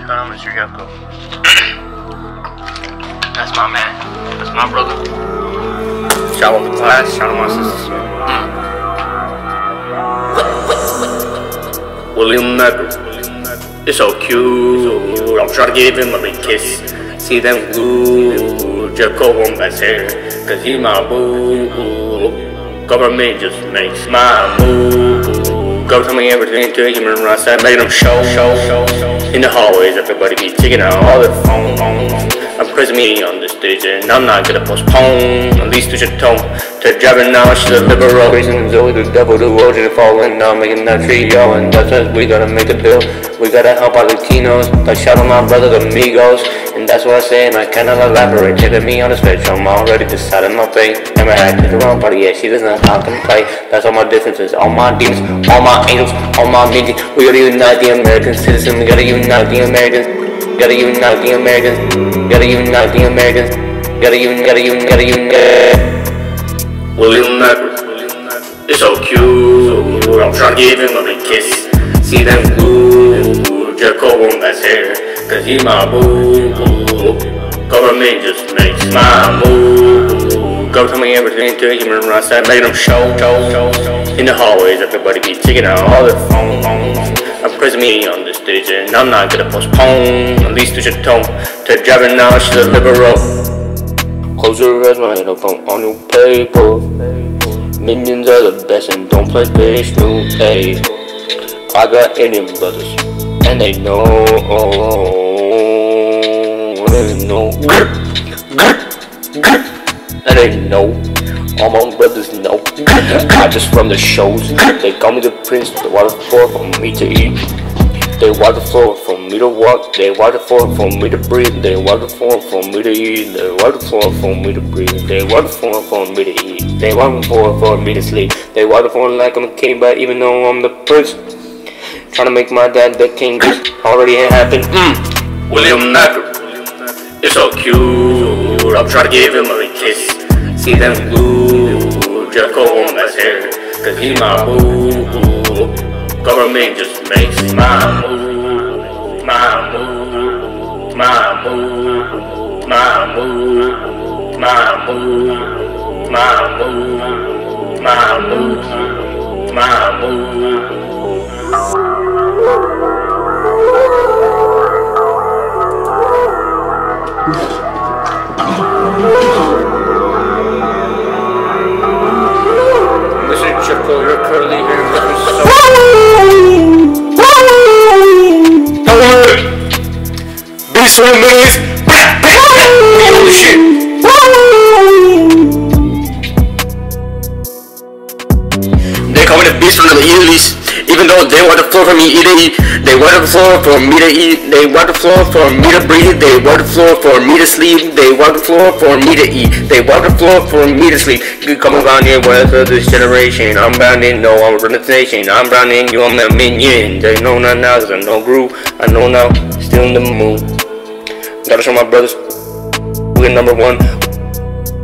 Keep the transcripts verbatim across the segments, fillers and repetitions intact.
Shout out Mister Jericho. That's my man. That's my brother. Shout out the class. Shout out my sisters. Mm. William Macro. It's so cute. I'm trying to give him a big kiss. See them glue. Jacob on my hair. Cause he my boo. Government just makes my move. Go tell me everything to him and run outside, making them show, show, show, show. In the hallways, everybody be taking out all their phone, phone, phone. I'm crazy meeting on the stage and I'm not gonna postpone. At least to your tone, to driving now, she's a liberal. Reason to the devil, the world is falling. Now I'm making that trio and that's it, we gotta make a deal. We gotta help our Latinos, like shout out my brother, the Migos. And that's what I say and I cannot elaborate. Taking me on the spectrum, I'm already deciding my fate. And my act is the wrong party, yeah, she doesn't contemplate. That's all my differences, all my demons, all my angels, all my music. We gotta unite the American citizen, we gotta unite the Americans. Gotta unite the Americans, gotta unite the Americans. Gotta unite, gotta unite, gotta unite. William Macro, it's so cute. I'm trying to give him a big kiss. See them blue, Jacob on my hair. Cause he my boo, boo. Government just makes my move. Go tell me everything to him and run outside, making them show, show, show, show. In the hallways, everybody be taking out all their phone, phone, phone. I'm crazy meeting on the stage and I'm not gonna postpone. At least to your tone, to driving now, she's a liberal. Close your eyes, my phone on your paper. Minions are the best and don't play bitch, new pay. I got Indian brothers and they know, they know, and they know, all my brothers know. I just run the shows, they call me the prince, they water the floor for me to eat. They water the floor for me to walk, they water the floor for me to breathe. They water the floor for me to eat, they water the floor for me to breathe. They water the floor for me to eat, they water the floor for me to sleep. They water the floor like I'm a king, but even though I'm the prince. Trying to make my dad the king, just already ain't happened. Mm. William Nagel, it's so cute. I'm trying to give him a kiss. See them blue, Jacob on my hair. Cause he my boo, boo. Government just makes my move, my move, my move, my move, my move, my move, my move, my move. Mister Chico, you're currently here with me, so don't worry. This one is black, black, black. Holy shit. They call me the beast under the English. Even though they want the floor for me to eat, they want the floor for me to eat, they want the floor for me to breathe, they want the floor for me to sleep, they want the floor for me to eat, they want the floor for me to sleep. You come around here, what's up this generation? I'm rounding, no, I'm running this nation. I'm rounding, you, I'm the minion. They know not now, cause I know groove, I know now, still in the mood. Gotta show my brothers, we're number one,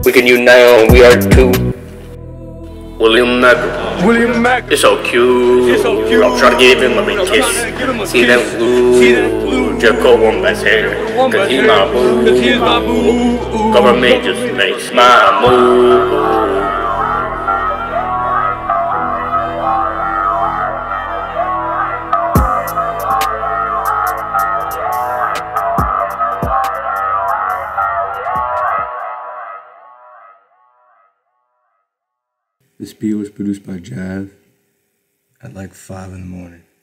we can unite on, we are two. William Nagel, William Mac, it's so cute. It's so cute. I'm trying to give him a big kiss. See them blue, Jacob on my hair. Cause he my boo, cause he's my boo. Government just makes my move. This beat was produced by Jav at like five in the morning.